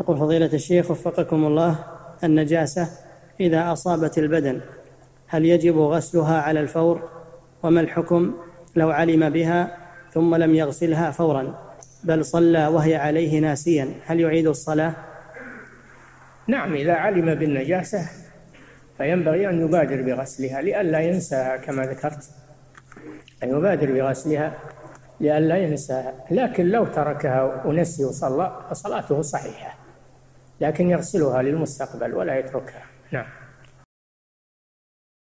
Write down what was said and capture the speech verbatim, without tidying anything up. يقول فضيلة الشيخ وفقكم الله، النجاسة إذا أصابت البدن هل يجب غسلها على الفور؟ وما الحكم لو علم بها ثم لم يغسلها فورا بل صلى وهي عليه ناسيا، هل يعيد الصلاة؟ نعم، إذا علم بالنجاسة فينبغي أن يبادر بغسلها لئلا ينساها كما ذكرت، أن يبادر بغسلها لئلا ينساها، لكن لو تركها ونسي وصلى فصلاته صحيحة، لكن يغسلها للمستقبل ولا يتركها. نعم.